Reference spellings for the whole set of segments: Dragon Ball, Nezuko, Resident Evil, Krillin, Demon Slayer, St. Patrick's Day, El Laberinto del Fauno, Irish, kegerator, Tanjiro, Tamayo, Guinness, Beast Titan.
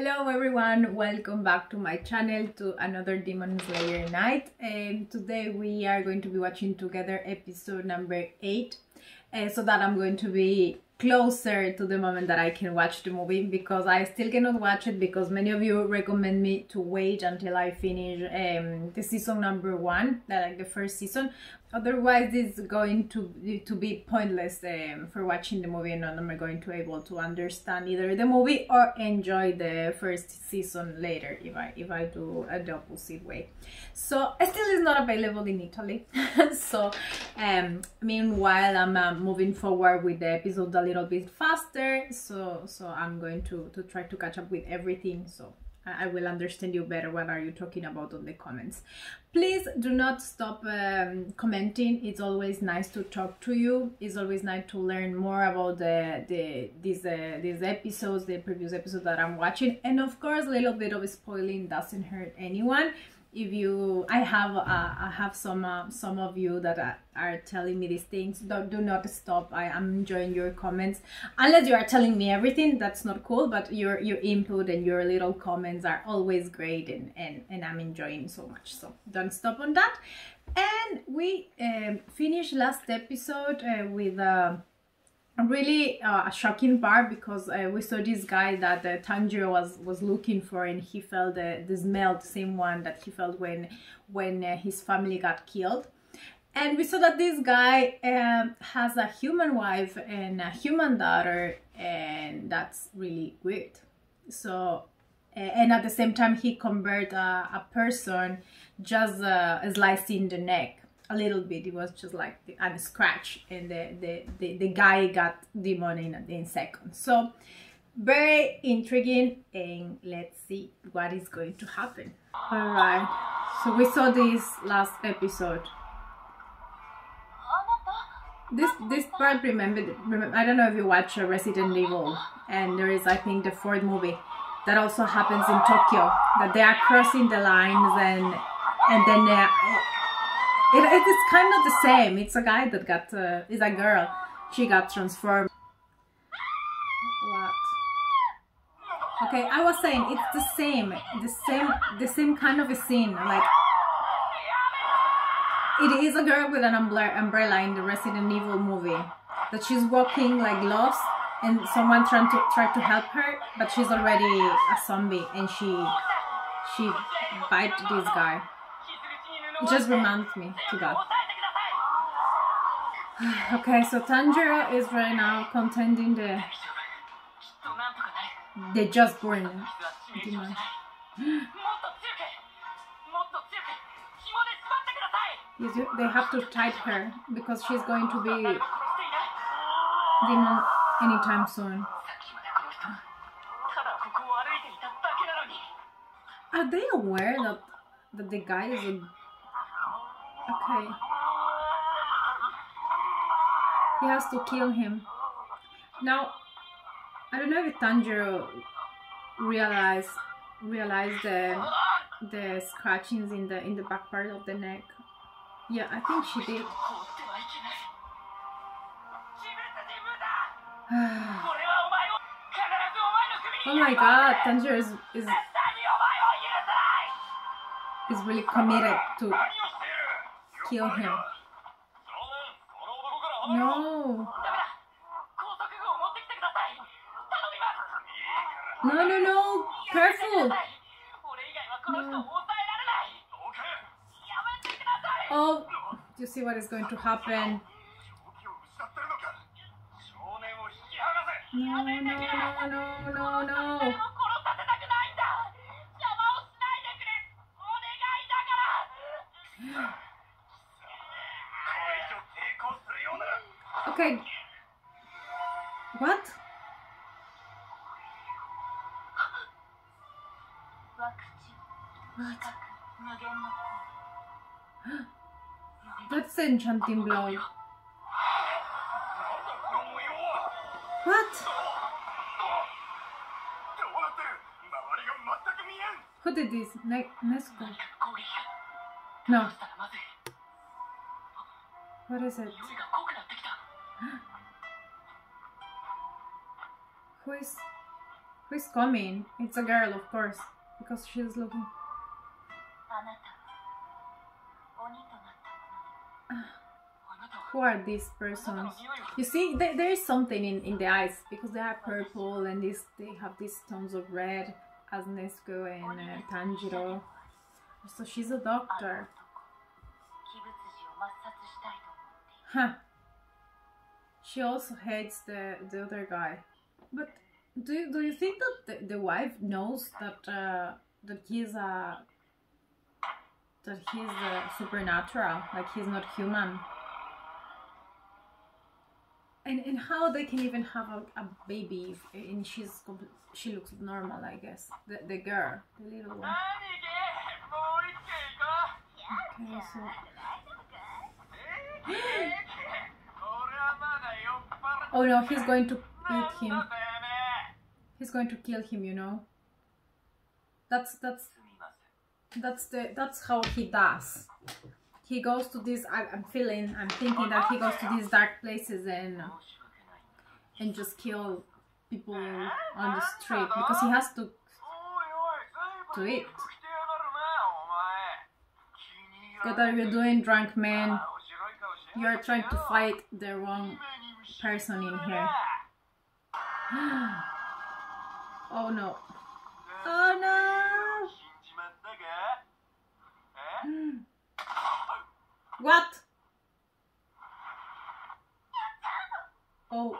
Hello everyone, welcome back to my channel to another Demon Slayer night. Today we are going to be watching together episode number 8, so that I'm going to be closer to the moment that I can watch the movie, because I still cannot watch it because many of you recommend me to wait until I finish the season number 1, like the first season. Otherwise it's going to be pointless for watching the movie, and not am I going to able to understand either the movie or enjoy the first season later if I do a opposite way. So still is not available in Italy. So meanwhile I'm moving forward with the episode a little bit faster, so I'm going to try to catch up with everything, so I will understand you better what are you talking about on the comments. Please do not stop commenting. It's always nice to talk to you. It's always nice to learn more about these episodes, the previous episode that I'm watching. And of course, a little bit of spoiling doesn't hurt anyone. If you, I have some of you that are telling me these things. Do not stop. I am enjoying your comments. Unless you are telling me everything, that's not cool. But your input and your little comments are always great, and I'm enjoying so much. So don't stop on that. And we finished last episode with a really shocking part, because we saw this guy that Tanjiro was looking for, and he felt the smell, the same one that he felt when his family got killed. And we saw that this guy has a human wife and a human daughter, and that's really weird. So and at the same time he converted a person, just slicing the neck a little bit. It was just like a scratch, and the guy got demon in seconds. So very intriguing, and let's see what is going to happen. All right, so we saw this last episode. This part, remember, I don't know if you watch Resident Evil, and there is, I think, the 4th movie that also happens in Tokyo, that they are crossing the lines, and then they are, it is kind of the same. It's a guy that got, it's a girl, she got transformed. What? Okay, I was saying it's the same kind of a scene. Like, it is a girl with an umbrella in the Resident Evil movie, that she's walking like lost, and someone try to help her, but she's already a zombie, and she bite this guy. It just reminds me to that. Okay, so Tanjiro is right now contending the just born demon. They have to tie her, because she's going to be demon anytime soon. Are they aware that the guy is a... Okay. He has to kill him. Now, I don't know if Tanjiro realized the scratchings in the back part of the neck. Yeah, I think she did. Oh my god, Tanjiro is really committed to kill him. No. No. Careful. No. Oh, you see what is going to happen. No. Okay. What? What? That's an enchanting blow. What? Who did this? Nezuko? No. What is it? Who is Who's coming? It's a girl, of course, because she's looking. Who are these persons? You see, there is something in the eyes, because they are purple and this, they have these tones of red, as Nezuko and Tanjiro. So she's a doctor. Huh. She also hates the other guy. But do you think that the wife knows that he's a... that he's supernatural, like he's not human? And how they can even have a baby and she looks normal, I guess. The girl, the little one. Okay, so... Oh no, he's going to eat him. He's going to kill him, you know. That's how he does. He goes to these. I'm thinking that he goes to these dark places and just kill people on the street because he has to eat. What are you doing, drunk man? You're trying to fight the wrong person in here. Oh no. Oh no! What? Oh.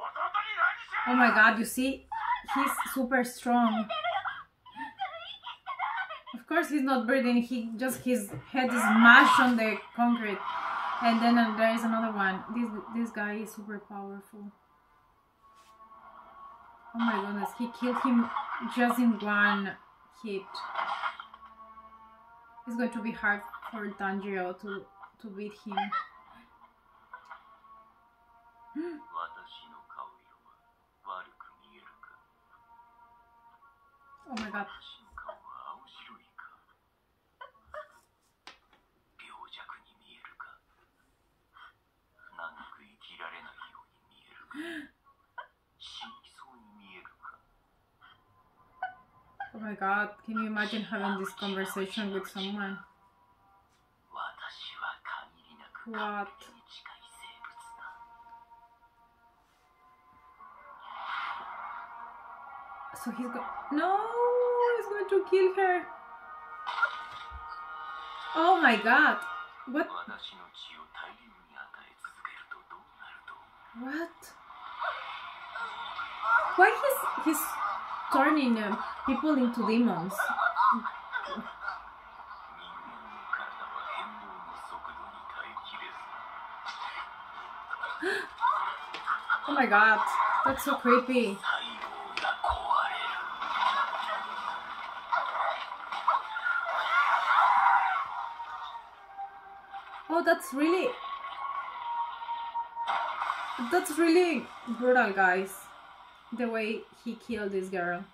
Oh my god, you see? He's super strong. Of course he's not breathing, he just, his head is mashed on the concrete. And then there is another one. This guy is super powerful. Oh my goodness, he killed him just in one hit. It's going to be hard for Tanjiro to beat him. Oh my god. Oh my god, can you imagine having this conversation with someone? What? So he's going... No! He's going to kill her! Oh my god! What? What? Why he's turning people into demons? Oh my god, that's so creepy. Oh, that's really brutal, guys, the way he killed this girl.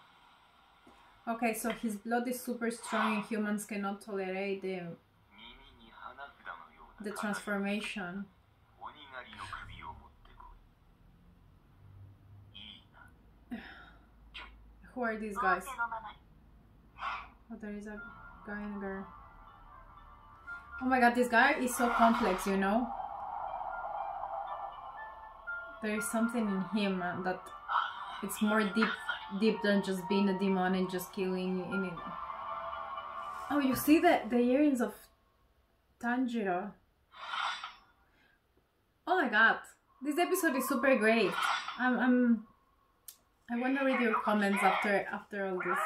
Okay, so his blood is super strong and humans cannot tolerate the transformation. Who are these guys? Oh, there is a guy and a girl. Oh my god, this guy is so complex, you know? There is something in him that it's more deep than just being a demon and just killing in it. Oh, you see the earrings of Tanjiro. Oh my god, this episode is super great. I want to read your comments after all this.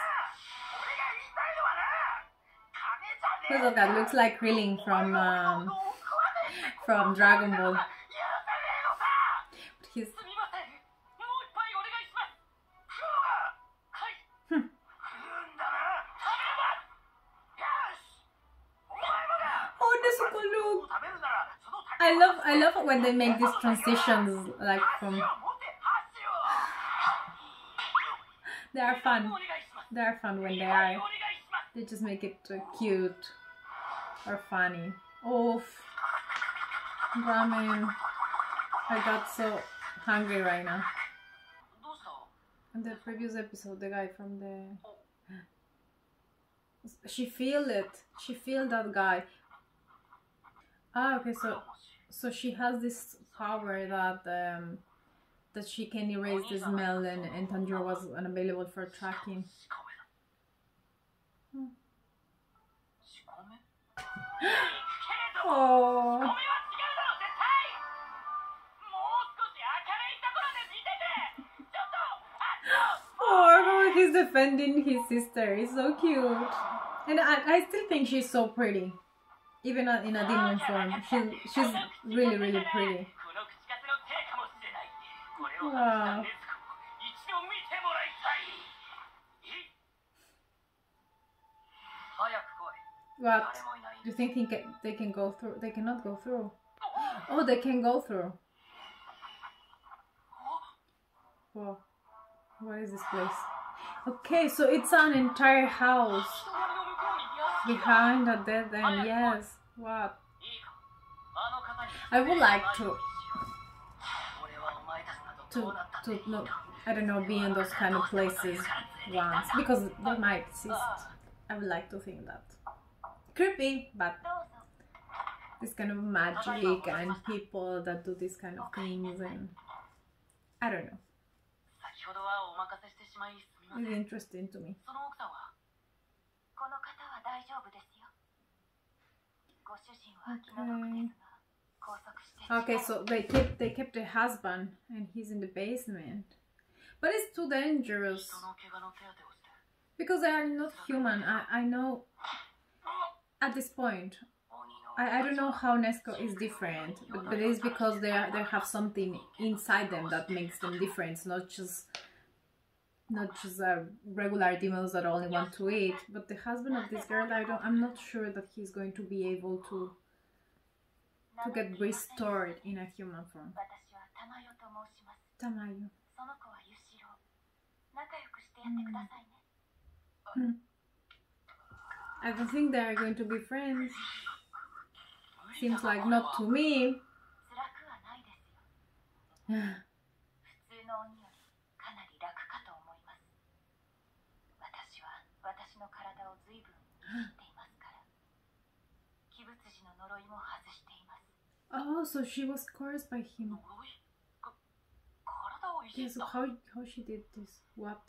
Look at that, looks like Krillin from Dragon Ball. But he's... Oh, Nezuko, look! I love when they make these transitions, like from... They are fun when they just make it cute or funny. Oh, ramen. I got so hungry right now. In the previous episode, the guy from the... She feel it. She feel that guy. Ah, okay, so she has this power that that she can erase the smell, and Tanjiro was unavailable for tracking. Oh. Oh, he's defending his sister. It's so cute. And I still think she's so pretty. Even in a demon form. She's really, really pretty. Wow. What? Do you think they can go through? They cannot go through. Oh, they can go through. Whoa. What is this place? Okay, so it's an entire house behind a dead end. Yes. What? I would like to no, I don't know, be in those kind of places once, because they might exist. I would like to think that. Creepy, but this kind of magic and people that do this kind of things, and I don't know. It's interesting to me. Okay, so they kept the husband, and he's in the basement. But it's too dangerous, because they are not human. I know at this point. I don't know how Nezuko is different, but it's because they have something inside them that makes them different, not just regular demons that only want to eat. But the husband of this girl, I'm not sure that he's going to be able to get restored in a human form. Tamayo. Mm. I don't think they are going to be friends. Seems like not to me. Oh, so she was cursed by him. Yeah, so how she did this? What?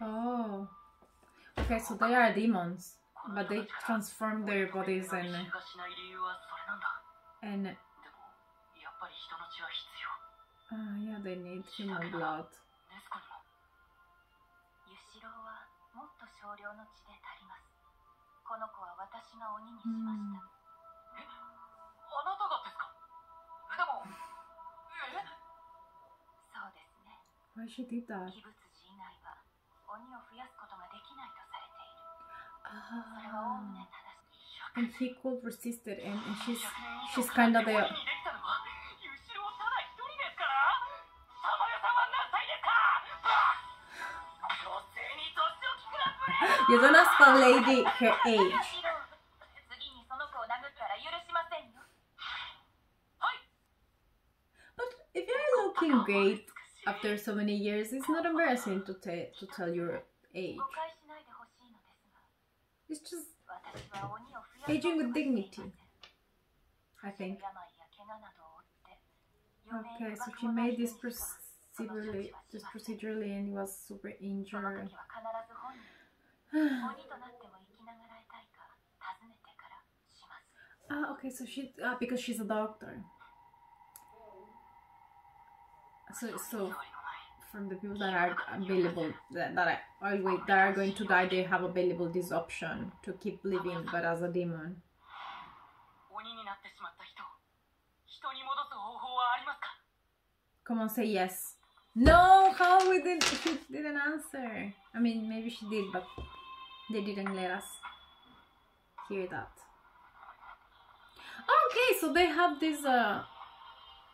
Oh. Okay, so they are demons. But they transform their bodies and yeah, they need human blood. Mm. Why she did that? And he could resist it, and she's kind of there. You don't ask a lady her age. But if you're looking great after so many years, it's not embarrassing to tell your age. It's just aging with dignity, I think. Okay, so she made this procedurally, and was super injured. Ah, okay, so she because she's a doctor. So from the people that are available, that are going to die, they have available this option to keep living, but as a demon. Come on, say yes. No, how she didn't answer. I mean, maybe she did, but they didn't let us hear that. Okay, so they have this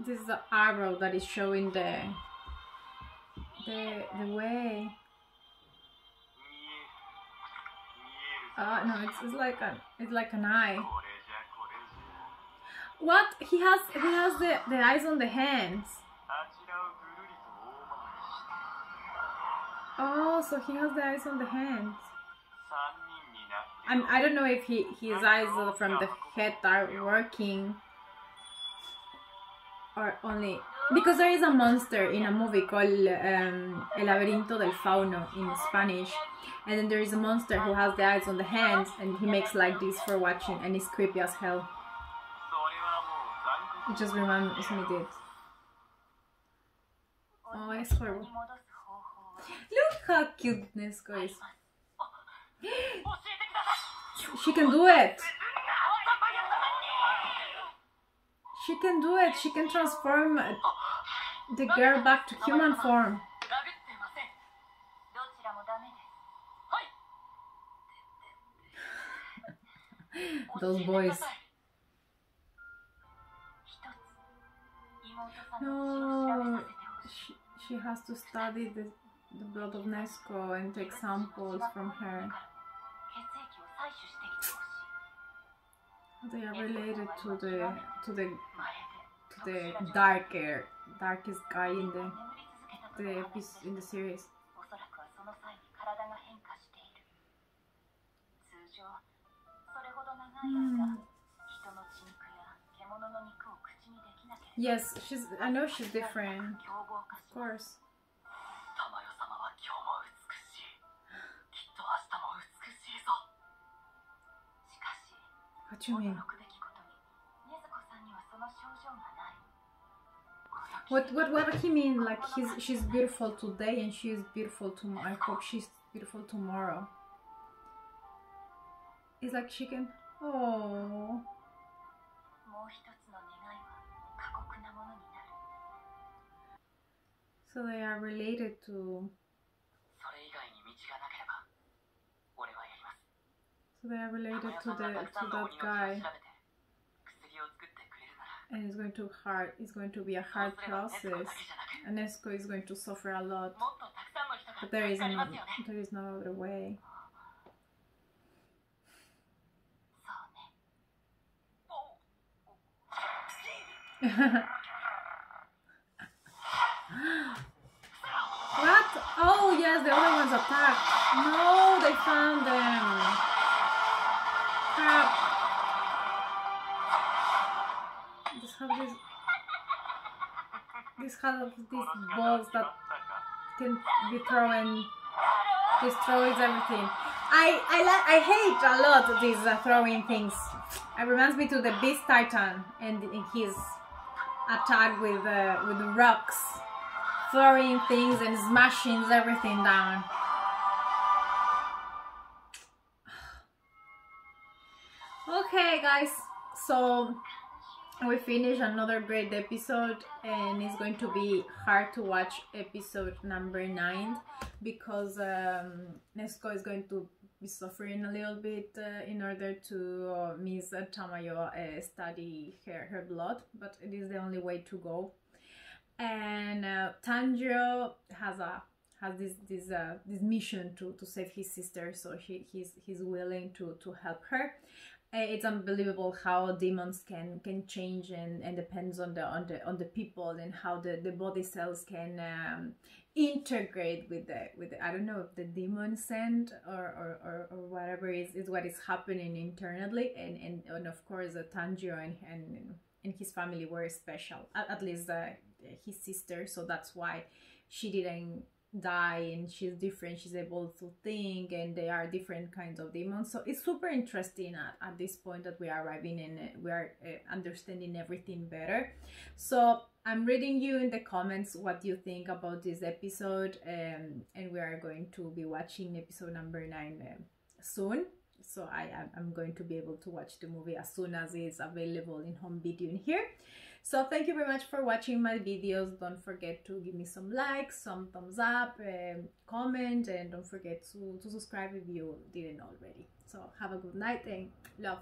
this arrow that is showing the way. No, it's like an eye. What? He has the eyes on the hands. Oh, so he has the eyes on the hands. I don't know if his eyes from the head are working or only... Because there is a monster in a movie called El Laberinto del Fauno in Spanish, and then there is a monster who has the eyes on the hands and he makes like this for watching, and it's creepy as hell. It just reminds me of it. Oh, it's horrible. Look how cute Nezuko is. She can do it! She can do it! She can transform the girl back to human form. Those boys. No, she has to study the blood of Nezuko and take samples from her. They are related to the darkest guy in the piece in the series. Yes, I know she's different. Of course. What do you mean? What he mean? Like she's beautiful today and she is beautiful tomorrow. I hope she's beautiful tomorrow. It's like she can. Oh. So they are related to. They are related to that guy, and it's going to be a hard process, and Nezuko is going to suffer a lot, but there is no other way. What? Oh yes, the other ones attacked. No, they found them. These balls that can be thrown destroys everything. I hate a lot of these throwing things. It reminds me to the Beast Titan and his attack with rocks, throwing things and smashing everything down. Okay guys, so we finished another great episode, and it's going to be hard to watch episode number 9 because Nezuko is going to be suffering a little bit in order to Miss Tamayo study her blood, but it is the only way to go. And Tanjiro has this mission to save his sister, so he's willing to help her. It's unbelievable how demons can change and depends on the people, and how the body cells can integrate with the I don't know if the demon scent or whatever is what is happening internally, and of course Tanjiro and his family were special, at least his sister, so that's why she didn't die, and she's different, she's able to think, and they are different kinds of demons. So it's super interesting at this point that we are arriving and we are understanding everything better. So I'm reading you in the comments what you think about this episode, and we are going to be watching episode number 9 soon, so I'm going to be able to watch the movie as soon as it's available in home video in here. So thank you very much for watching my videos. Don't forget to give me some likes, some thumbs up, comment, and don't forget to subscribe if you didn't already. So have a good night and love.